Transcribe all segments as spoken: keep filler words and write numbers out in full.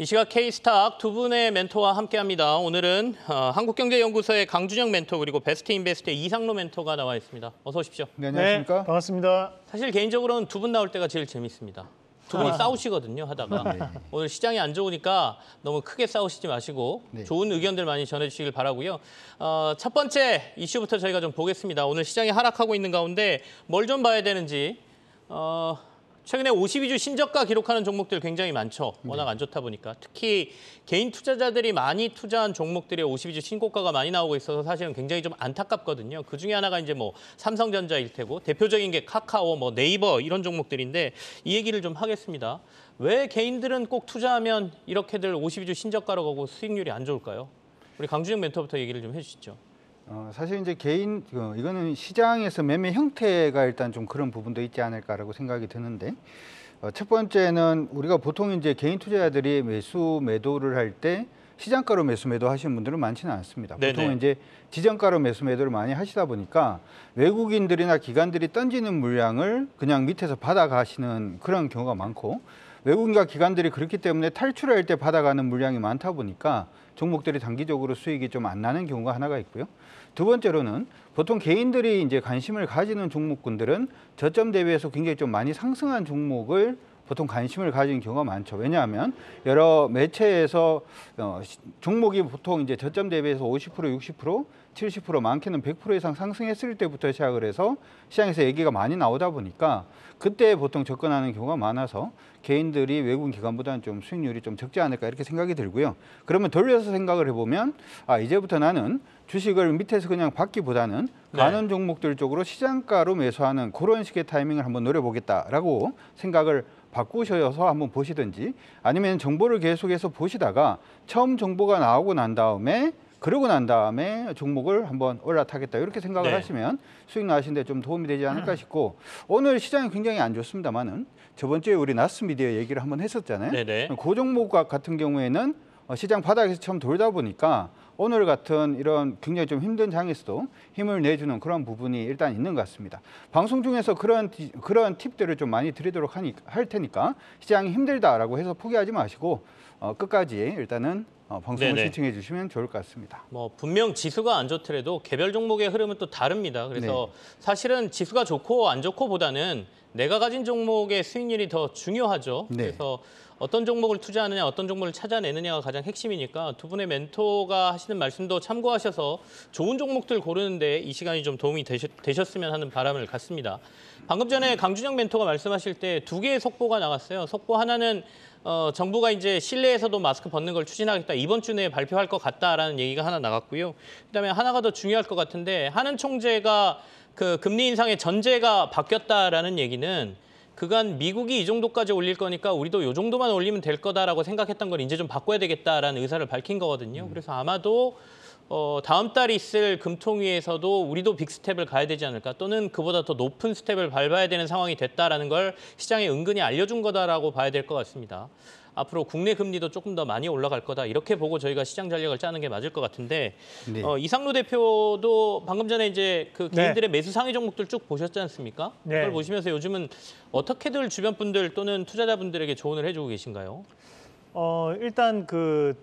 이 시각 K 스탁 두 분의 멘토와 함께합니다. 오늘은 어, 한국경제연구소의 강준영 멘토 그리고 베스트인베스트의 이상로 멘토가 나와 있습니다. 어서 오십시오. 네, 안녕하십니까? 네, 반갑습니다. 사실 개인적으로는 두 분 나올 때가 제일 재밌습니다. 두 분이 아. 싸우시거든요, 하다가. 네. 오늘 시장이 안 좋으니까 너무 크게 싸우시지 마시고 네. 좋은 의견들 많이 전해주시길 바라고요. 어, 첫 번째 이슈부터 저희가 좀 보겠습니다. 오늘 시장이 하락하고 있는 가운데 뭘 좀 봐야 되는지. 어, 최근에 오십이 주 신저가 기록하는 종목들 굉장히 많죠. 워낙 안 좋다 보니까. 특히 개인 투자자들이 많이 투자한 종목들의 오십이 주 신고가가 많이 나오고 있어서 사실은 굉장히 좀 안타깝거든요. 그중에 하나가 이제 뭐 삼성전자일 테고 대표적인 게 카카오, 뭐 네이버 이런 종목들인데 이 얘기를 좀 하겠습니다. 왜 개인들은 꼭 투자하면 이렇게들 오십이 주 신저가로 가고 수익률이 안 좋을까요? 우리 강준영 멘토부터 얘기를 좀 해주시죠. 어, 사실 이제 개인 어, 이거는 시장에서 매매 형태가 일단 좀 그런 부분도 있지 않을까라고 생각이 드는데 어, 첫 번째는 우리가 보통 이제 개인 투자자들이 매수 매도를 할 때 시장가로 매수 매도 하시는 분들은 많지는 않습니다. 네네. 보통은 이제 지정가로 매수 매도를 많이 하시다 보니까 외국인들이나 기관들이 던지는 물량을 그냥 밑에서 받아가시는 그런 경우가 많고 외국인과 기관들이 그렇기 때문에 탈출할 때 받아가는 물량이 많다 보니까 종목들이 단기적으로 수익이 좀 안 나는 경우가 하나가 있고요. 두 번째로는 보통 개인들이 이제 관심을 가지는 종목군들은 저점 대비해서 굉장히 좀 많이 상승한 종목을 보통 관심을 가지는 경우가 많죠. 왜냐하면 여러 매체에서 어, 종목이 보통 이제 저점 대비해서 오십 퍼센트, 육십 퍼센트, 칠십 퍼센트 많게는 백 퍼센트 이상 상승했을 때부터 시작을 해서 시장에서 얘기가 많이 나오다 보니까 그때 보통 접근하는 경우가 많아서 개인들이 외국인 기관보다는 좀 수익률이 좀 적지 않을까 이렇게 생각이 들고요. 그러면 돌려서 생각을 해보면 아 이제부터 나는 주식을 밑에서 그냥 받기보다는 가는 네. 종목들 쪽으로 시장가로 매수하는 그런 식의 타이밍을 한번 노려보겠다라고 생각을 바꾸셔서 한번 보시든지 아니면 정보를 계속해서 보시다가 처음 정보가 나오고 난 다음에 그러고 난 다음에 종목을 한번 올라타겠다 이렇게 생각을 네. 하시면 수익 나시는데 좀 도움이 되지 않을까 싶고 오늘 시장이 굉장히 안 좋습니다만은 저번 주에 우리 나스 미디어 얘기를 한번 했었잖아요. 네네. 그 종목 같은 경우에는 시장 바닥에서 처음 돌다 보니까 오늘 같은 이런 굉장히 좀 힘든 장에서도 힘을 내주는 그런 부분이 일단 있는 것 같습니다. 방송 중에서 그런 그런 팁들을 좀 많이 드리도록 하니, 할 테니까 시장이 힘들다라고 해서 포기하지 마시고 어, 끝까지 일단은 어, 방송을 네네. 시청해 주시면 좋을 것 같습니다. 뭐 분명 지수가 안 좋더라도 개별 종목의 흐름은 또 다릅니다. 그래서 네. 사실은 지수가 좋고 안 좋고보다는 내가 가진 종목의 수익률이 더 중요하죠. 네. 그래서 어떤 종목을 투자하느냐, 어떤 종목을 찾아내느냐가 가장 핵심이니까 두 분의 멘토가 하시는 말씀도 참고하셔서 좋은 종목들 고르는데 이 시간이 좀 도움이 되셨, 되셨으면 하는 바람을 갖습니다. 방금 전에 강준영 멘토가 말씀하실 때 두 개의 속보가 나갔어요. 속보 하나는 어, 정부가 이제 실내에서도 마스크 벗는 걸 추진하겠다. 이번 주 내에 발표할 것 같다라는 얘기가 하나 나갔고요. 그다음에 하나가 더 중요할 것 같은데 한은 총재가 그 금리 인상의 전제가 바뀌었다라는 얘기는 그간 미국이 이 정도까지 올릴 거니까 우리도 이 정도만 올리면 될 거다라고 생각했던 걸 이제 좀 바꿔야 되겠다라는 의사를 밝힌 거거든요. 음. 그래서 아마도 어, 다음 달 있을 금통위에서도 우리도 빅스텝을 가야 되지 않을까 또는 그보다 더 높은 스텝을 밟아야 되는 상황이 됐다라는 걸 시장에 은근히 알려준 거다라고 봐야 될 것 같습니다. 앞으로 국내 금리도 조금 더 많이 올라갈 거다 이렇게 보고 저희가 시장 전략을 짜는 게 맞을 것 같은데 네. 어, 이상로 대표도 방금 전에 이제 그 개인들의 네. 매수 상위 종목들 쭉 보셨지 않습니까? 네. 그걸 보시면서 요즘은 어떻게들 주변 분들 또는 투자자분들에게 조언을 해주고 계신가요? 어, 일단 그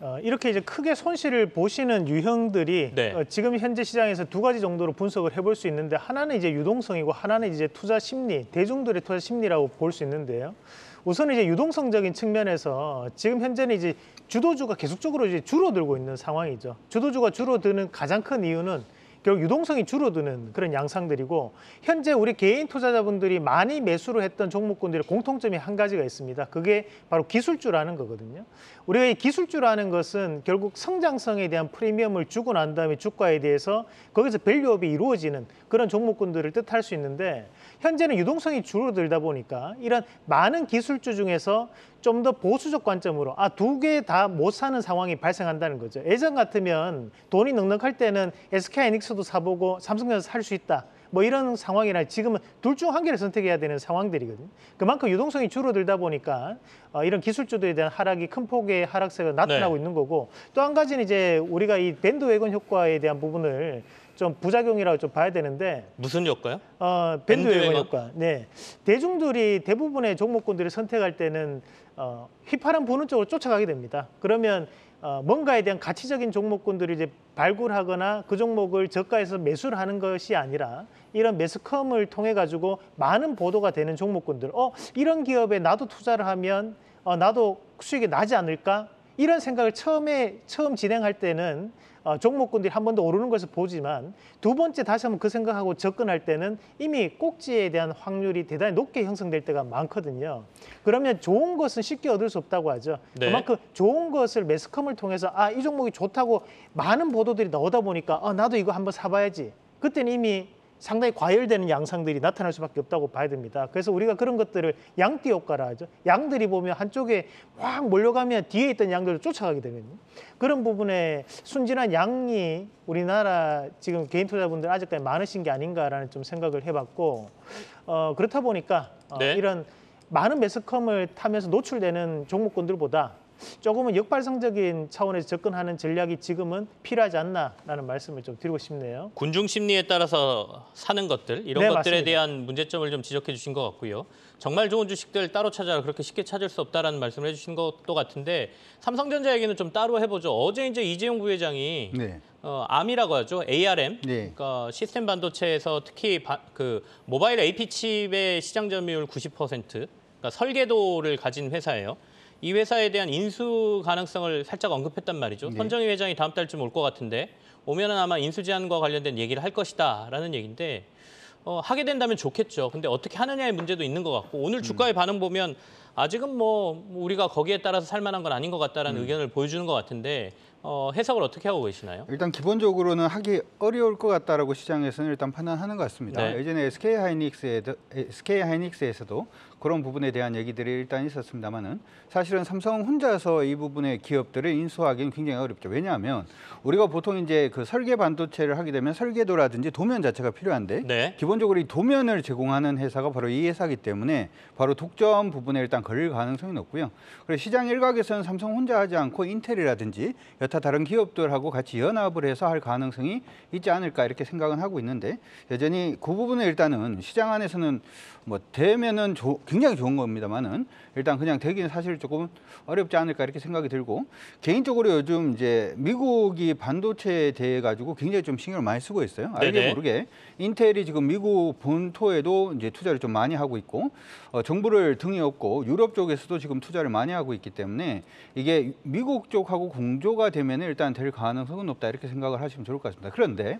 어, 이렇게 이제 크게 손실을 보시는 유형들이 네. 어, 지금 현재 시장에서 두 가지 정도로 분석을 해볼 수 있는데 하나는 이제 유동성이고 하나는 이제 투자 심리, 대중들의 투자 심리라고 볼 수 있는데요. 우선 이제 유동성적인 측면에서 지금 현재는 이제 주도주가 계속적으로 이제 줄어들고 있는 상황이죠. 주도주가 줄어드는 가장 큰 이유는 결국 유동성이 줄어드는 그런 양상들이고 현재 우리 개인 투자자분들이 많이 매수를 했던 종목군들의 공통점이 한 가지가 있습니다. 그게 바로 기술주라는 거거든요. 우리가 이 기술주라는 것은 결국 성장성에 대한 프리미엄을 주고 난 다음에 주가에 대해서 거기서 밸류업이 이루어지는 그런 종목군들을 뜻할 수 있는데 현재는 유동성이 줄어들다 보니까 이런 많은 기술주 중에서 좀 더 보수적 관점으로 아, 두 개 다 못 사는 상황이 발생한다는 거죠. 예전 같으면 돈이 넉넉할 때는 에스케이하이닉스도 사보고 삼성전자 살 수 있다. 뭐 이런 상황이라 지금은 둘 중 한 개를 선택해야 되는 상황들이거든요. 그만큼 유동성이 줄어들다 보니까 어, 이런 기술주들에 대한 하락이 큰 폭의 하락세가 나타나고 네. 있는 거고 또 한 가지는 이제 우리가 이 밴드웨건 효과에 대한 부분을 좀 부작용이라고 좀 봐야 되는데. 무슨 효과요? 어, 밴드웨어 효과. 네. 대중들이 대부분의 종목군들을 선택할 때는 어, 휘파람 부는 쪽으로 쫓아가게 됩니다. 그러면 어, 뭔가에 대한 가치적인 종목군들을 이제 발굴하거나 그 종목을 저가에서 매수를 하는 것이 아니라 이런 매스컴을 통해 가지고 많은 보도가 되는 종목군들. 어, 이런 기업에 나도 투자를 하면 어, 나도 수익이 나지 않을까? 이런 생각을 처음에 처음 진행할 때는 어, 종목군들이 한 번 더 오르는 것을 보지만 두 번째 다시 한번 그 생각하고 접근할 때는 이미 꼭지에 대한 확률이 대단히 높게 형성될 때가 많거든요. 그러면 좋은 것은 쉽게 얻을 수 없다고 하죠. 네. 그만큼 좋은 것을 매스컴을 통해서 아, 이 종목이 좋다고 많은 보도들이 나오다 보니까 아, 나도 이거 한번 사봐야지. 그때는 이미 상당히 과열되는 양상들이 나타날 수밖에 없다고 봐야 됩니다. 그래서 우리가 그런 것들을 양띠 효과라 하죠. 양들이 보면 한쪽에 확 몰려가면 뒤에 있던 양들도 쫓아가게 되거든요. 그런 부분에 순진한 양이 우리나라 지금 개인 투자자분들 아직까지 많으신 게 아닌가라는 좀 생각을 해봤고 어, 그렇다 보니까 어, 네. 이런 많은 매스컴을 타면서 노출되는 종목군들보다 조금은 역발상적인 차원에서 접근하는 전략이 지금은 필요하지 않나라는 말씀을 좀 드리고 싶네요. 군중 심리에 따라서 사는 것들, 이런 네, 것들에 맞습니다. 대한 문제점을 좀 지적해 주신 것 같고요. 정말 좋은 주식들 따로 찾아라, 그렇게 쉽게 찾을 수 없다라는 말씀을 해주신 것도 같은데 삼성전자 얘기는 좀 따로 해보죠. 어제 이제 이재용 부회장이 네. 어, 암이라고 하죠. 에이알엠, 네. 그러니까 시스템 반도체에서 특히 바, 그 모바일 에이피 칩의 시장 점유율 구십 퍼센트, 그러니까 설계도를 가진 회사예요. 이 회사에 대한 인수 가능성을 살짝 언급했단 말이죠. 네. 손정의 회장이 다음 달쯤 올 것 같은데 오면은 아마 인수 제안과 관련된 얘기를 할 것이다라는 얘기인데 어, 하게 된다면 좋겠죠. 근데 어떻게 하느냐의 문제도 있는 것 같고 오늘 주가의 음. 반응 보면 아직은 뭐 우리가 거기에 따라서 살 만한 건 아닌 것 같다라는 음. 의견을 보여주는 것 같은데 어, 해석을 어떻게 하고 계시나요? 일단 기본적으로는 하기 어려울 것 같다라고 시장에서는 일단 판단하는 것 같습니다. 네. 예전에 에스케이 하이닉스에도, 에스케이 하이닉스에서도 그런 부분에 대한 얘기들이 일단 있었습니다만은 사실은 삼성 혼자서 이 부분의 기업들을 인수하기는 굉장히 어렵죠. 왜냐하면 우리가 보통 이제 그 설계 반도체를 하게 되면 설계도라든지 도면 자체가 필요한데 네. 기본적으로 이 도면을 제공하는 회사가 바로 이 회사이기 때문에 바로 독점 부분에 일단 걸릴 가능성이 높고요. 그리고 시장 일각에서는 삼성 혼자 하지 않고 인텔이라든지 여타 다른 기업들하고 같이 연합을 해서 할 가능성이 있지 않을까 이렇게 생각은 하고 있는데 여전히 그 부분은 일단은 시장 안에서는 뭐 되면은 조, 굉장히 좋은 겁니다만은 일단 그냥 되기는 사실 조금 어렵지 않을까 이렇게 생각이 들고 개인적으로 요즘 이제 미국이 반도체에 대해 가지고 굉장히 좀 신경을 많이 쓰고 있어요. 알게 모르게 인텔이 지금 미국 본토에도 이제 투자를 좀 많이 하고 있고 어, 정부를 등에 업고 유럽 쪽에서도 지금 투자를 많이 하고 있기 때문에 이게 미국 쪽하고 공조가 되면 일단 될 가능성은 높다 이렇게 생각을 하시면 좋을 것 같습니다. 그런데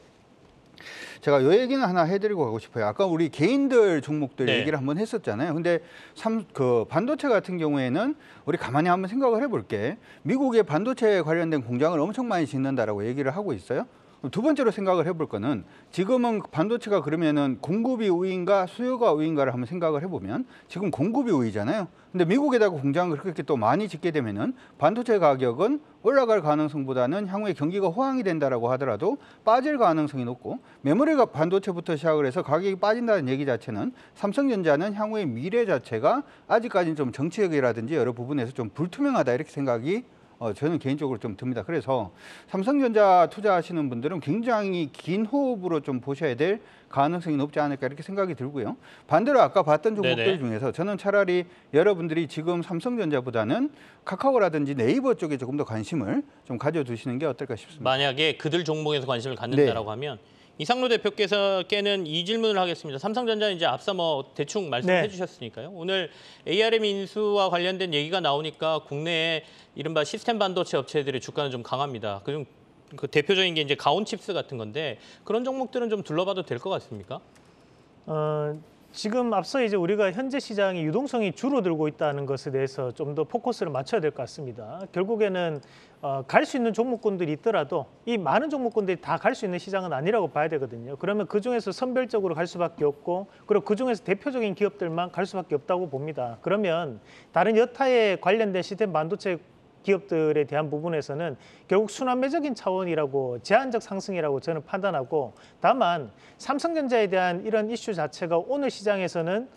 제가 요 얘기는 하나 해드리고 가고 싶어요. 아까 우리 개인들 종목들 네. 얘기를 한번 했었잖아요. 근데 삼, 그 반도체 같은 경우에는 우리 가만히 한번 생각을 해볼게. 미국의 반도체에 관련된 공장을 엄청 많이 짓는다라고 얘기를 하고 있어요. 두 번째로 생각을 해볼 거는 지금은 반도체가 그러면은 공급이 우위인가 수요가 우위인가를 한번 생각을 해보면 지금 공급이 우위잖아요. 근데 미국에다가 공장을 그렇게 또 많이 짓게 되면은 반도체 가격은 올라갈 가능성보다는 향후에 경기가 호황이 된다라고 하더라도 빠질 가능성이 높고 메모리가 반도체부터 시작을 해서 가격이 빠진다는 얘기 자체는 삼성전자는 향후의 미래 자체가 아직까지는 좀 정치적이라든지 여러 부분에서 좀 불투명하다 이렇게 생각이 어, 저는 개인적으로 좀 듭니다. 그래서 삼성전자 투자하시는 분들은 굉장히 긴 호흡으로 좀 보셔야 될 가능성이 높지 않을까 이렇게 생각이 들고요. 반대로 아까 봤던 종목들 네네. 중에서 저는 차라리 여러분들이 지금 삼성전자보다는 카카오라든지 네이버 쪽에 조금 더 관심을 좀 가져두시는 게 어떨까 싶습니다. 만약에 그들 종목에서 관심을 갖는다라고 네. 하면 이상로 대표께서께는 이 질문을 하겠습니다. 삼성전자는 이제 앞서 뭐 대충 말씀해 네. 주셨으니까요. 오늘 에이알엠 인수와 관련된 얘기가 나오니까 국내에 이른바 시스템 반도체 업체들의 주가는 좀 강합니다. 그중 그 대표적인 게 이제 가온칩스 같은 건데 그런 종목들은 좀 둘러봐도 될 것 같습니까? 어... 지금 앞서 이제 우리가 현재 시장의 유동성이 줄어들고 있다는 것에 대해서 좀 더 포커스를 맞춰야 될 것 같습니다. 결국에는 어, 갈 수 있는 종목군들이 있더라도 이 많은 종목군들이 다 갈 수 있는 시장은 아니라고 봐야 되거든요. 그러면 그중에서 선별적으로 갈 수밖에 없고 그리고 그중에서 대표적인 기업들만 갈 수밖에 없다고 봅니다. 그러면 다른 여타에 관련된 시스템 반도체 기업들에 대한 부분에서는 결국 순환매적인 차원이라고 제한적 상승이라고 저는 판단하고 다만 삼성전자에 대한 이런 이슈 자체가 오늘 시장에서는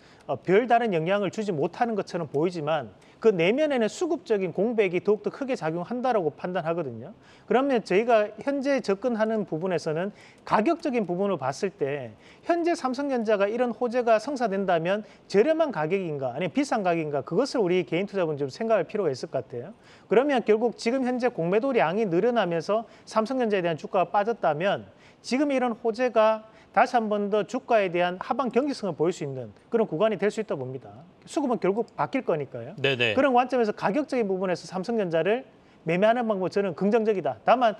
별다른 영향을 주지 못하는 것처럼 보이지만 그 내면에는 수급적인 공백이 더욱더 크게 작용한다라고 판단하거든요. 그러면 저희가 현재 접근하는 부분에서는 가격적인 부분을 봤을 때 현재 삼성전자가 이런 호재가 성사된다면 저렴한 가격인가 아니면 비싼 가격인가 그것을 우리 개인 투자분 좀 생각할 필요가 있을 것 같아요. 그러면 결국 지금 현재 공매도량이 늘어나면서 삼성전자에 대한 주가가 빠졌다면 지금 이런 호재가 다시 한 번 더 주가에 대한 하방 경기성을 보일 수 있는 그런 구간이 될 수 있다고 봅니다. 수급은 결국 바뀔 거니까요. 네네. 그런 관점에서 가격적인 부분에서 삼성전자를 매매하는 방법은 저는 긍정적이다. 다만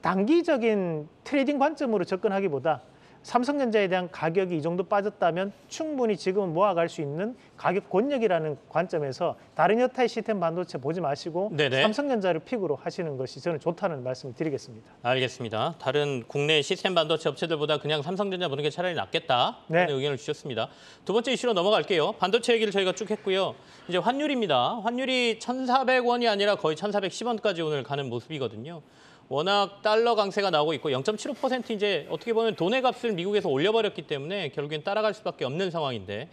단기적인 트레이딩 관점으로 접근하기보다 삼성전자에 대한 가격이 이 정도 빠졌다면 충분히 지금은 모아갈 수 있는 가격 권역이라는 관점에서 다른 여타의 시스템 반도체 보지 마시고 네네. 삼성전자를 픽으로 하시는 것이 저는 좋다는 말씀을 드리겠습니다. 알겠습니다. 다른 국내 시스템 반도체 업체들보다 그냥 삼성전자 보는 게 차라리 낫겠다 하는 네. 의견을 주셨습니다. 두 번째 이슈로 넘어갈게요. 반도체 얘기를 저희가 쭉 했고요. 이제 환율입니다. 환율이 천사백 원이 아니라 거의 천사백십 원까지 오늘 가는 모습이거든요. 워낙 달러 강세가 나오고 있고 영 점 칠오 퍼센트 이제 어떻게 보면 돈의 값을 미국에서 올려버렸기 때문에 결국엔 따라갈 수밖에 없는 상황인데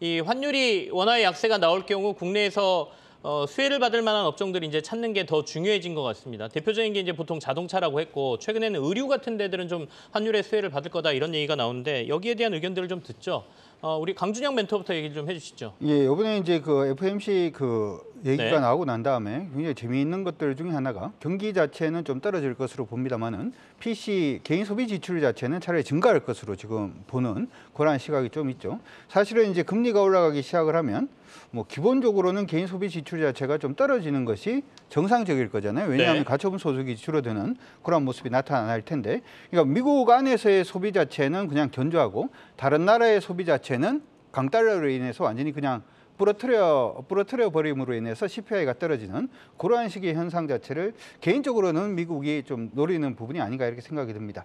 이 환율이 원화의 약세가 나올 경우 국내에서 어, 수혜를 받을 만한 업종들이 이제 찾는 게 더 중요해진 것 같습니다. 대표적인 게 이제 보통 자동차라고 했고 최근에는 의류 같은 데들은 좀 환율의 수혜를 받을 거다 이런 얘기가 나오는데 여기에 대한 의견들을 좀 듣죠. 어, 우리 강준영 멘토부터 얘기를 좀 해주시죠. 예, 이번에 이제 그 에프엠씨 그 얘기가 네. 나오고 난 다음에 굉장히 재미있는 것들 중에 하나가 경기 자체는 좀 떨어질 것으로 봅니다만은 피씨 개인 소비 지출 자체는 차라리 증가할 것으로 지금 보는 그러한 시각이 좀 있죠. 사실은 이제 금리가 올라가기 시작을 하면 뭐 기본적으로는 개인 소비 지출 자체가 좀 떨어지는 것이 정상적일 거잖아요. 왜냐하면 네. 가처분 소득이 줄어드는 그런 모습이 나타날 텐데, 그러니까 미국 안에서의 소비 자체는 그냥 견조하고 다른 나라의 소비 자체는 강달러로 인해서 완전히 그냥 부러뜨려, 부러뜨려 버림으로 인해서 씨피아이가 떨어지는 그러한 식의 현상 자체를 개인적으로는 미국이 좀 노리는 부분이 아닌가 이렇게 생각이 듭니다.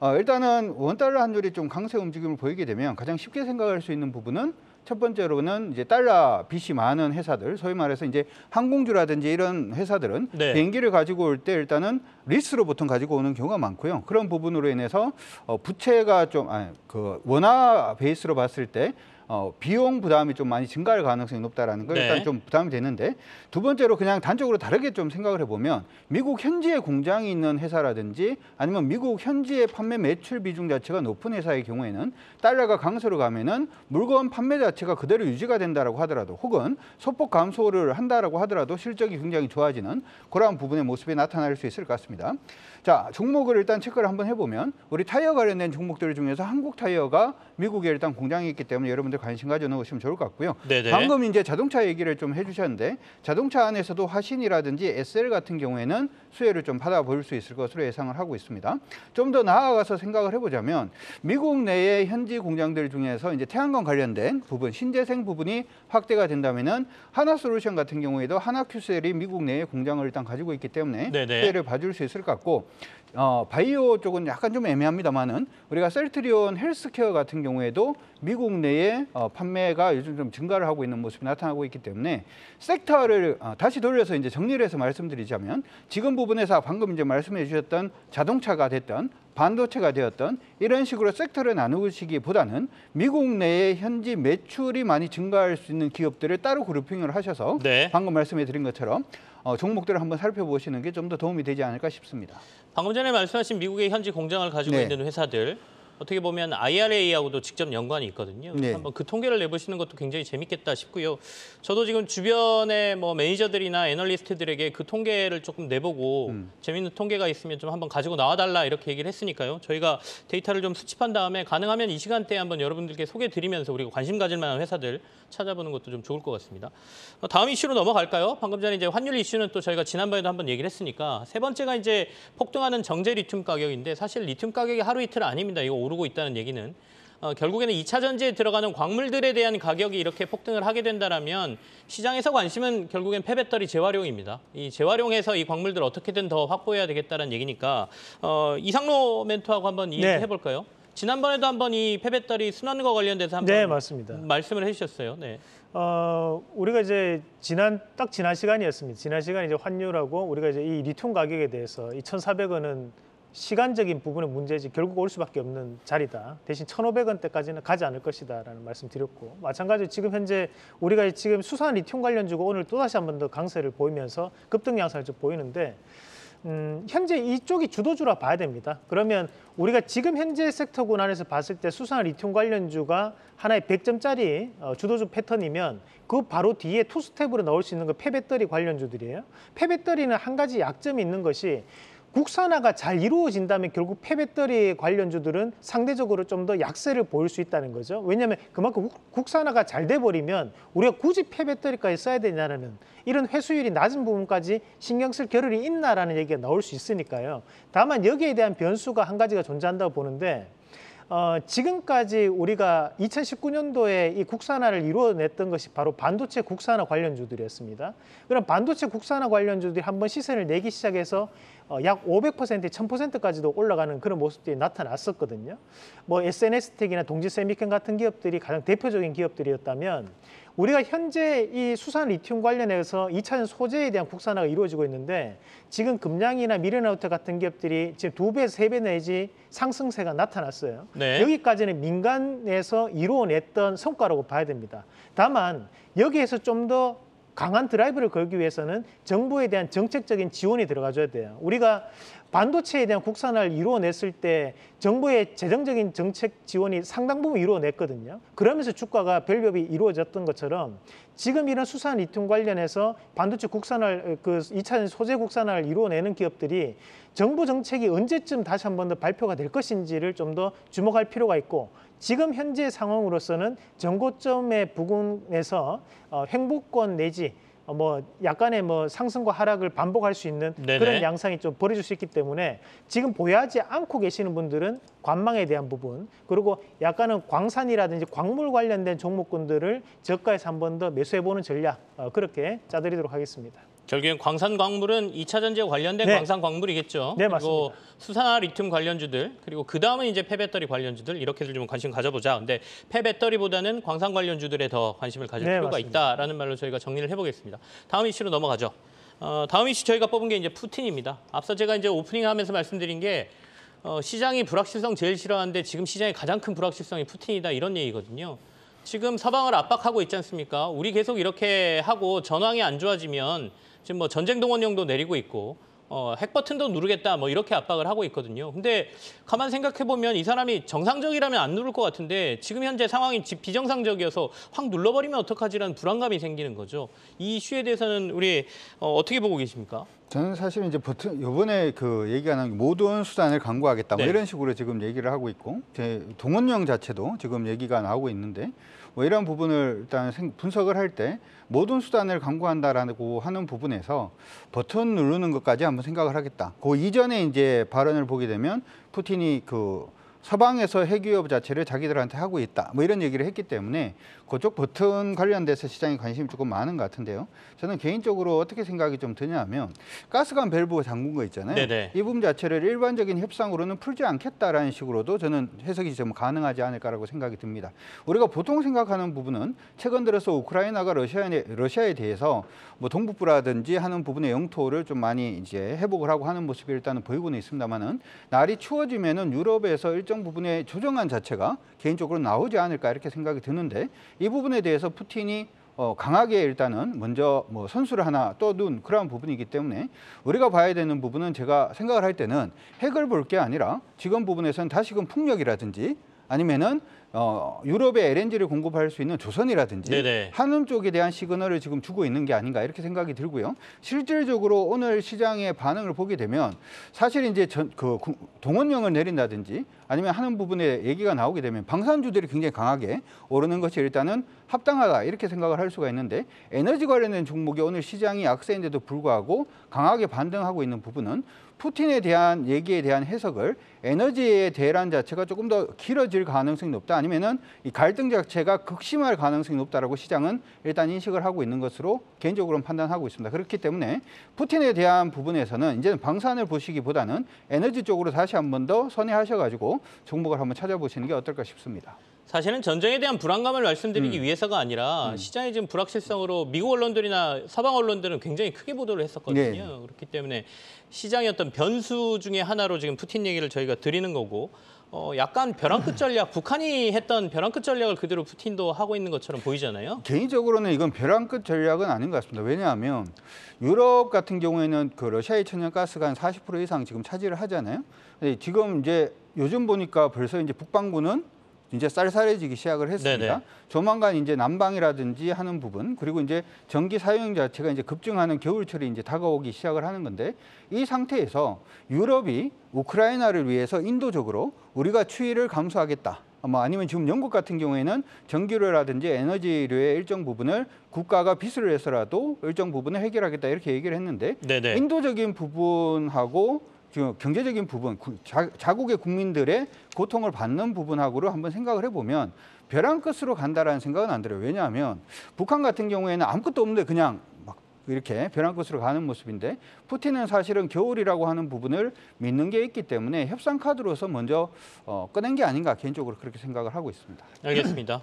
어, 일단은 원달러 환율이 좀 강세 움직임을 보이게 되면 가장 쉽게 생각할 수 있는 부분은 첫 번째로는 이제 달러 빚이 많은 회사들, 소위 말해서 이제 항공주라든지 이런 회사들은 네. 비행기를 가지고 올 때 일단은 리스로 보통 가지고 오는 경우가 많고요. 그런 부분으로 인해서 어, 부채가 좀, 아니, 그 원화 베이스로 봤을 때 어, 비용 부담이 좀 많이 증가할 가능성이 높다라는 걸 네. 일단 좀 부담이 되는데, 두 번째로 그냥 단적으로 다르게 좀 생각을 해보면 미국 현지에 공장이 있는 회사라든지 아니면 미국 현지의 판매 매출 비중 자체가 높은 회사의 경우에는 달러가 강세로 가면은 물건 판매 자체가 그대로 유지가 된다라고 하더라도 혹은 소폭 감소를 한다라고 하더라도 실적이 굉장히 좋아지는 그러한 부분의 모습이 나타날 수 있을 것 같습니다. 자, 종목을 일단 체크를 한번 해보면 우리 타이어 관련된 종목들 중에서 한국 타이어가 미국에 일단 공장이 있기 때문에 여러분 관심 가져놓으시면 좋을 것 같고요. 네네. 방금 이제 자동차 얘기를 좀 해주셨는데 자동차 안에서도 화신이라든지 에스엘 같은 경우에는 수혜를 좀 받아볼 수 있을 것으로 예상을 하고 있습니다. 좀 더 나아가서 생각을 해보자면 미국 내의 현지 공장들 중에서 이제 태양광 관련된 부분, 신재생 부분이 확대가 된다면은 하나솔루션 같은 경우에도 하나큐셀이 미국 내의 공장을 일단 가지고 있기 때문에 네네. 수혜를 봐줄 수 있을 것 같고. 어, 바이오 쪽은 약간 좀 애매합니다만은 우리가 셀트리온 헬스케어 같은 경우에도 미국 내에 어, 판매가 요즘 좀 증가를 하고 있는 모습이 나타나고 있기 때문에 섹터를 어, 다시 돌려서 이제 정리를 해서 말씀드리자면 지금 부분에서 방금 이제 말씀해 주셨던 자동차가 됐던 반도체가 되었던 이런 식으로 섹터를 나누시기보다는 미국 내의 현지 매출이 많이 증가할 수 있는 기업들을 따로 그룹핑을 하셔서 네. 방금 말씀해 드린 것처럼 어, 종목들을 한번 살펴보시는 게 좀 더 도움이 되지 않을까 싶습니다. 방금 전에 말씀하신 미국의 현지 공장을 가지고 네. 있는 회사들 어떻게 보면 아이알에이하고도 직접 연관이 있거든요. 네. 한번 그 통계를 내보시는 것도 굉장히 재밌겠다 싶고요. 저도 지금 주변의 뭐 매니저들이나 애널리스트들에게 그 통계를 조금 내보고 음. 재밌는 통계가 있으면 좀 한번 가지고 나와달라 이렇게 얘기를 했으니까요. 저희가 데이터를 좀 수집한 다음에 가능하면 이 시간대에 한번 여러분들께 소개드리면서 우리가 관심 가질 만한 회사들 찾아보는 것도 좀 좋을 것 같습니다. 다음 이슈로 넘어갈까요? 방금 전에 이제 환율 이슈는 또 저희가 지난번에도 한번 얘기를 했으니까 세 번째가 이제 폭등하는 정제 리튬 가격인데 사실 리튬 가격이 하루 이틀 아닙니다. 이거 오르고 있다는 얘기는 어, 결국에는 이 차 전지에 들어가는 광물들에 대한 가격이 이렇게 폭등을 하게 된다면 시장에서 관심은 결국엔 폐배터리 재활용입니다. 이 재활용해서 이 광물들 어떻게든 더 확보해야 되겠다는 얘기니까 어, 이상로 멘토하고 한번 이야기 네. 해볼까요? 지난번에도 한번 이 폐배터리 순환과 관련돼서 한번 네, 맞습니다. 말씀을 해주셨어요. 네. 어, 우리가 이제 지난 딱 지난 시간이었습니다. 지난 시간 이제 환율하고 우리가 이제 이 리튬 가격에 대해서 이 천사백 원은 시간적인 부분의 문제지 결국 올 수밖에 없는 자리다. 대신 천오백 원대까지는 가지 않을 것이다 라는 말씀 드렸고, 마찬가지로 지금 현재 우리가 지금 수산 리튬 관련주가 오늘 또다시 한 번 더 강세를 보이면서 급등 양상을 좀 보이는데 음, 현재 이쪽이 주도주라 봐야 됩니다. 그러면 우리가 지금 현재 섹터군 안에서 봤을 때 수산 리튬 관련주가 하나의 백 점짜리 주도주 패턴이면 그 바로 뒤에 투스텝으로 넣을 수 있는 건 폐배터리 관련주들이에요. 폐배터리는 한 가지 약점이 있는 것이 국산화가 잘 이루어진다면 결국 폐배터리 관련주들은 상대적으로 좀 더 약세를 보일 수 있다는 거죠. 왜냐하면 그만큼 국산화가 잘 돼버리면 우리가 굳이 폐배터리까지 써야 되냐는 이런 회수율이 낮은 부분까지 신경 쓸 겨를이 있나라는 얘기가 나올 수 있으니까요. 다만 여기에 대한 변수가 한 가지가 존재한다고 보는데 어, 지금까지 우리가 이천십구 년도에 이 국산화를 이루어냈던 것이 바로 반도체 국산화 관련주들이었습니다. 그럼 반도체 국산화 관련주들이 한번 시세를 내기 시작해서 어, 약 오백 퍼센트, 천 퍼센트까지도 올라가는 그런 모습들이 나타났었거든요. 뭐 에스엔에스텍이나 동진쎄미켐 같은 기업들이 가장 대표적인 기업들이었다면 우리가 현재 이 수산 리튬 관련해서 이 차전 소재에 대한 국산화가 이루어지고 있는데 지금 금량이나 미래나노텍 같은 기업들이 지금 두 배, 세 배 내지 상승세가 나타났어요. 네. 여기까지는 민간에서 이루어냈던 성과라고 봐야 됩니다. 다만 여기에서 좀 더 강한 드라이브를 걸기 위해서는 정부에 대한 정책적인 지원이 들어가줘야 돼요. 우리가 반도체에 대한 국산화를 이루어냈을 때 정부의 재정적인 정책 지원이 상당 부분 이루어냈거든요. 그러면서 주가가 밸류업이 이루어졌던 것처럼 지금 이런 수산 리튬 관련해서 반도체 국산화를, 그 이 차전 소재 국산화를 이루어내는 기업들이 정부 정책이 언제쯤 다시 한 번 더 발표가 될 것인지를 좀 더 주목할 필요가 있고, 지금 현재 상황으로서는 정고점의 부근에서 어, 횡보권 내지 뭐 약간의 뭐 상승과 하락을 반복할 수 있는 네네. 그런 양상이 좀 벌어질 수 있기 때문에 지금 보유하지 않고 계시는 분들은 관망에 대한 부분, 그리고 약간은 광산이라든지 광물 관련된 종목군들을 저가에서 한 번 더 매수해보는 전략, 그렇게 짜드리도록 하겠습니다. 결국엔 광산 광물은 이 차전지에 관련된 네. 광산 광물이겠죠. 네, 맞습니다. 그리고 수산화 리튬 관련주들, 그리고 그다음은 이제 폐배터리 관련주들, 이렇게들 좀 관심 가져보자. 근데 폐배터리보다는 광산 관련주들에 더 관심을 가질 네, 필요가 맞습니다. 있다라는 말로 저희가 정리를 해보겠습니다. 다음 이슈로 넘어가죠. 어, 다음 이슈 저희가 뽑은 게 이제 푸틴입니다. 앞서 제가 이제 오프닝 하면서 말씀드린 게 어, 시장이 불확실성 제일 싫어하는데 지금 시장의 가장 큰 불확실성이 푸틴이다, 이런 얘기거든요. 지금 서방을 압박하고 있지 않습니까? 우리 계속 이렇게 하고 전황이 안 좋아지면 지금 뭐 전쟁 동원령도 내리고 있고 어, 핵 버튼도 누르겠다, 뭐 이렇게 압박을 하고 있거든요. 근데 가만 생각해 보면 이 사람이 정상적이라면 안 누를 것 같은데 지금 현재 상황이 비정상적이어서 확 눌러버리면 어떡하지라는 불안감이 생기는 거죠. 이 이슈에 대해서는 우리 어, 어떻게 보고 계십니까? 저는 사실 이제 보통 이번에 그 얘기가 나온 게 모든 수단을 강구하겠다, 뭐 네. 이런 식으로 지금 얘기를 하고 있고, 제 동원령 자체도 지금 얘기가 나오고 있는데. 뭐 이런 부분을 일단 분석을 할 때 모든 수단을 강구한다라고 하는 부분에서 버튼 누르는 것까지 한번 생각을 하겠다. 그 이전에 이제 발언을 보게 되면 푸틴이 그 서방에서 핵위협 자체를 자기들한테 하고 있다, 뭐 이런 얘기를 했기 때문에 그쪽 버튼 관련돼서 시장에 관심이 조금 많은 것 같은데요. 저는 개인적으로 어떻게 생각이 좀 드냐면 가스관 밸브 잠근 거 있잖아요. 네네. 이 부분 자체를 일반적인 협상으로는 풀지 않겠다라는 식으로도 저는 해석이 좀 가능하지 않을까라고 생각이 듭니다. 우리가 보통 생각하는 부분은 최근 들어서 우크라이나가 러시아에, 러시아에 대해서 뭐 동북부라든지 하는 부분의 영토를 좀 많이 이제 회복을 하고 하는 모습이 일단은 보이고는 있습니다만은 날이 추워지면은 유럽에서 일정 부분의 조정안 자체가 개인적으로 나오지 않을까 이렇게 생각이 드는데, 이 부분에 대해서 푸틴이 어, 강하게 일단은 먼저 뭐 선수를 하나 떠둔 그런 부분이기 때문에 우리가 봐야 되는 부분은, 제가 생각을 할 때는 핵을 볼 게 아니라 지금 부분에서는 다시금 풍력이라든지 아니면은 어, 유럽에 엘엔지를 공급할 수 있는 조선이라든지 네네. 하는 쪽에 대한 시그널을 지금 주고 있는 게 아닌가 이렇게 생각이 들고요. 실질적으로 오늘 시장의 반응을 보게 되면 사실 이제 전, 그 동원령을 내린다든지 아니면 하는 부분에 얘기가 나오게 되면 방산주들이 굉장히 강하게 오르는 것이 일단은 합당하다 이렇게 생각을 할 수가 있는데, 에너지 관련된 종목이 오늘 시장이 약세인데도 불구하고 강하게 반등하고 있는 부분은 푸틴에 대한 얘기에 대한 해석을 에너지의 대란 자체가 조금 더 길어질 가능성이 높다, 아니면은 이 갈등 자체가 극심할 가능성이 높다라고 시장은 일단 인식을 하고 있는 것으로 개인적으로는 판단하고 있습니다. 그렇기 때문에 푸틴에 대한 부분에서는 이제는 방산을 보시기보다는 에너지 쪽으로 다시 한 번 더 선회하셔가지고 종목을 한번 찾아보시는 게 어떨까 싶습니다. 사실은 전쟁에 대한 불안감을 말씀드리기 음. 위해서가 아니라 음. 시장의 지금 불확실성으로 미국 언론들이나 서방 언론들은 굉장히 크게 보도를 했었거든요. 네. 그렇기 때문에 시장의 어떤 변수 중에 하나로 지금 푸틴 얘기를 저희가 드리는 거고 어, 약간 벼랑 끝 전략, 북한이 했던 벼랑 끝 전략을 그대로 푸틴도 하고 있는 것처럼 보이잖아요. 개인적으로는 이건 벼랑 끝 전략은 아닌 것 같습니다. 왜냐하면 유럽 같은 경우에는 그 러시아의 천연가스가 한 사십 퍼센트 이상 지금 차지를 하잖아요. 근데 지금 이제 요즘 보니까 벌써 이제 북반구는 이제 쌀쌀해지기 시작을 했습니다. 네네. 조만간 이제 난방이라든지 하는 부분, 그리고 이제 전기 사용 자체가 이제 급증하는 겨울철이 이제 다가오기 시작을 하는 건데, 이 상태에서 유럽이 우크라이나를 위해서 인도적으로 우리가 추이를 감수하겠다. 뭐 아니면 지금 영국 같은 경우에는 전기료라든지 에너지료의 일정 부분을 국가가 빚을 내서라도 일정 부분을 해결하겠다 이렇게 얘기를 했는데, 네네. 인도적인 부분하고 지금 경제적인 부분, 자국의 국민들의 고통을 받는 부분하고로 한번 생각을 해보면 벼랑 끝으로 간다라는 생각은 안 들어요. 왜냐하면 북한 같은 경우에는 아무것도 없는데 그냥 막 이렇게 벼랑 끝으로 가는 모습인데, 푸틴은 사실은 겨울이라고 하는 부분을 믿는 게 있기 때문에 협상 카드로서 먼저 어, 꺼낸 게 아닌가 개인적으로 그렇게 생각을 하고 있습니다. 알겠습니다.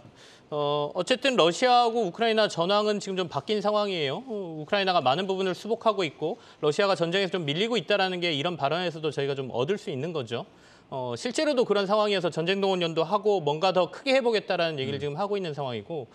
어, 어쨌든 러시아하고 우크라이나 전황은 지금 좀 바뀐 상황이에요. 우크라이나가 많은 부분을 수복하고 있고 러시아가 전쟁에서 좀 밀리고 있다는 게 이런 발언에서도 저희가 좀 얻을 수 있는 거죠. 어, 실제로도 그런 상황이어서 전쟁동원연도 하고 뭔가 더 크게 해보겠다라는 얘기를 음. 지금 하고 있는 상황이고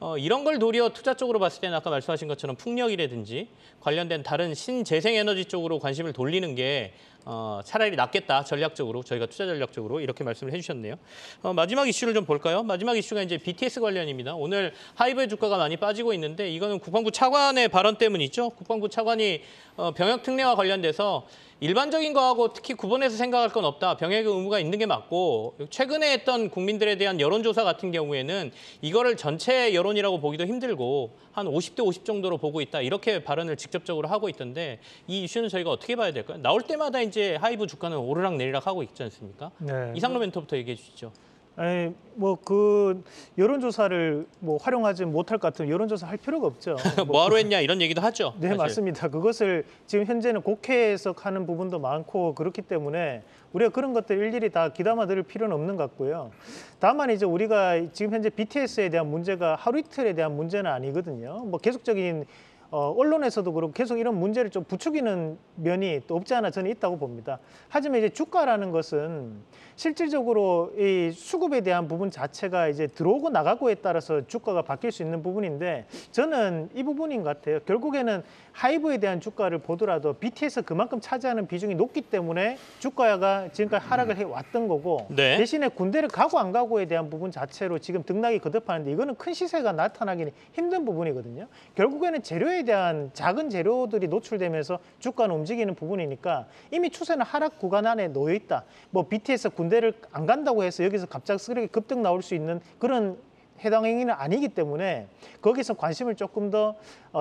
어, 이런 걸 도리어 투자 쪽으로 봤을 때는 아까 말씀하신 것처럼 풍력이라든지 관련된 다른 신재생에너지 쪽으로 관심을 돌리는 게 어, 차라리 낫겠다, 전략적으로, 저희가 투자 전략적으로 이렇게 말씀을 해주셨네요. 어, 마지막 이슈를 좀 볼까요? 마지막 이슈가 이제 비티에스 관련입니다. 오늘 하이브의 주가가 많이 빠지고 있는데 이거는 국방부 차관의 발언 때문이죠. 국방부 차관이 어, 병역특례와 관련돼서 일반적인 거하고 특히 구분해서 생각할 건 없다. 병역의 의무가 있는 게 맞고 최근에 했던 국민들에 대한 여론조사 같은 경우에는 이거를 전체 여론이라고 보기도 힘들고 한 오십 대 오십 정도로 보고 있다. 이렇게 발언을 직접적으로 하고 있던데 이 이슈는 저희가 어떻게 봐야 될까요? 나올 때마다 이제 하이브 주가는 오르락 내리락 하고 있지 않습니까? 네. 이상로 멘토부터 얘기해 주시죠. 아니 뭐 그 여론조사를 뭐 활용하지 못할 것 같으면 여론조사 할 필요가 없죠. 뭐하러 했냐 이런 얘기도 하죠. 네, 사실. 맞습니다. 그것을 지금 현재는 국회에서 하는 부분도 많고 그렇기 때문에 우리가 그런 것들 일일이 다 귀담아 들을 필요는 없는 것 같고요. 다만 이제 우리가 지금 현재 비티에스에 대한 문제가 하루 이틀에 대한 문제는 아니거든요. 뭐 계속적인 어, 언론에서도 그렇고 계속 이런 문제를 좀 부추기는 면이 또 없지 않아 저는 있다고 봅니다. 하지만 이제 주가라는 것은 실질적으로 이 수급에 대한 부분 자체가 이제 들어오고 나가고에 따라서 주가가 바뀔 수 있는 부분인데 저는 이 부분인 것 같아요. 결국에는 하이브에 대한 주가를 보더라도 비티에스 그만큼 차지하는 비중이 높기 때문에 주가가 지금까지 하락을 해왔던 거고 네. 대신에 군대를 가고 안 가고에 대한 부분 자체로 지금 등락이 거듭하는데 이거는 큰 시세가 나타나기는 힘든 부분이거든요. 결국에는 재료에 대한 작은 재료들이 노출되면서 주가는 움직이는 부분이니까 이미 추세는 하락 구간 안에 놓여 있다. 뭐 비티에스 군대를 안 간다고 해서 여기서 갑작스럽게 급등 나올 수 있는 그런 해당 행위는 아니기 때문에 거기서 관심을 조금 더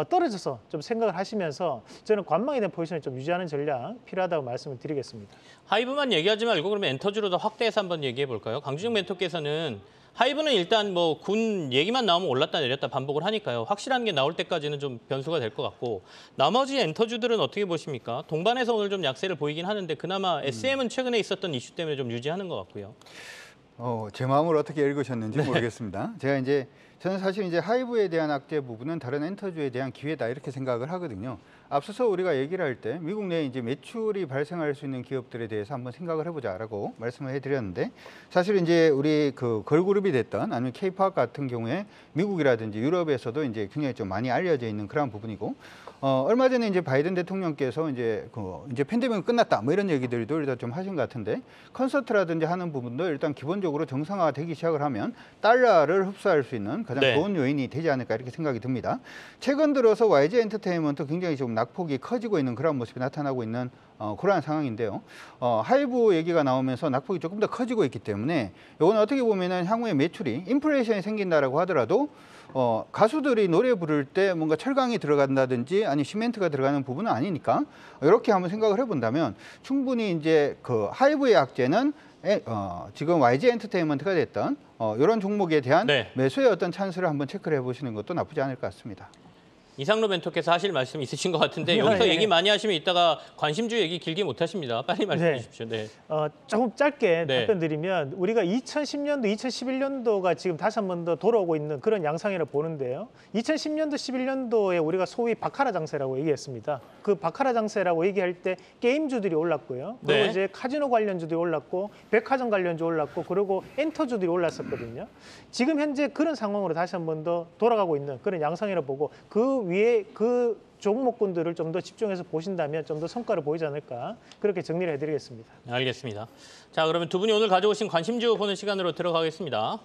떨어져서 좀 생각을 하시면서 저는 관망에 대한 포지션을 좀 유지하는 전략 필요하다고 말씀을 드리겠습니다. 하이브만 얘기하지 말고 그러면 엔터주로 더 확대해서 한번 얘기해 볼까요? 강준영 멘토께서는 하이브는 일단 뭐 군 얘기만 나오면 올랐다 내렸다 반복을 하니까요. 확실한 게 나올 때까지는 좀 변수가 될 것 같고 나머지 엔터주들은 어떻게 보십니까? 동반해서 오늘 좀 약세를 보이긴 하는데 그나마 에스엠은 최근에 있었던 이슈 때문에 좀 유지하는 것 같고요. 어, 제 마음을 어떻게 읽으셨는지 네. 모르겠습니다. 제가 이제 저는 사실 이제 하이브에 대한 악재 부분은 다른 엔터주에 대한 기회다 이렇게 생각을 하거든요. 앞서서 우리가 얘기를 할 때 미국 내에 이제 매출이 발생할 수 있는 기업들에 대해서 한번 생각을 해보자라고 말씀을 해드렸는데 사실 이제 우리 그 걸그룹이 됐던 아니면 케이팝 같은 경우에 미국이라든지 유럽에서도 이제 굉장히 좀 많이 알려져 있는 그런 부분이고 어, 얼마 전에 이제 바이든 대통령께서 이제 그 이제 팬데믹은 끝났다 뭐 이런 얘기들도 일단 좀 하신 것 같은데 콘서트라든지 하는 부분도 일단 기본적으로 정상화되기 시작을 하면 달러를 흡수할 수 있는 가장 네. 좋은 요인이 되지 않을까 이렇게 생각이 듭니다. 최근 들어서 와이지 엔터테인먼트 굉장히 좀 낙폭이 커지고 있는 그런 모습이 나타나고 있는 어, 그러한 상황인데요. 어, 하이브 얘기가 나오면서 낙폭이 조금 더 커지고 있기 때문에 이건 어떻게 보면은 향후에 매출이 인플레이션이 생긴다라고 하더라도 어, 가수들이 노래 부를 때 뭔가 철강이 들어간다든지 아니 시멘트가 들어가는 부분은 아니니까 이렇게 한번 생각을 해본다면 충분히 이제 그 하이브의 악재는 에, 어, 지금 와이지 엔터테인먼트가 됐던 어, 이런 종목에 대한 네. 매수의 어떤 찬스를 한번 체크를 해보시는 것도 나쁘지 않을 것 같습니다. 이상로 멘토께서 하실 말씀 있으신 것 같은데 여기서 네. 얘기 많이 하시면 이따가 관심주 얘기 길게 못 하십니다. 빨리 말씀해 네. 주십시오. 네. 어, 조금 짧게 네. 답변 드리면 우리가 이천십 년도, 이천십일 년도가 지금 다시 한 번 더 돌아오고 있는 그런 양상이라고 보는데요. 이천십 년도, 십일 년도에 우리가 소위 바카라 장세라고 얘기했습니다. 그 바카라 장세라고 얘기할 때 게임주들이 올랐고요. 그리고 네. 이제 카지노 관련주들이 올랐고 백화점 관련주 올랐고 그리고 엔터주들이 올랐었거든요. 지금 현재 그런 상황으로 다시 한 번 더 돌아가고 있는 그런 양상이라고 보고 그 위에 그 종목군들을 좀 더 집중해서 보신다면 좀 더 성과를 보이지 않을까 그렇게 정리를 해드리겠습니다. 알겠습니다. 자, 그러면 두 분이 오늘 가져오신 관심주 보는 시간으로 들어가겠습니다.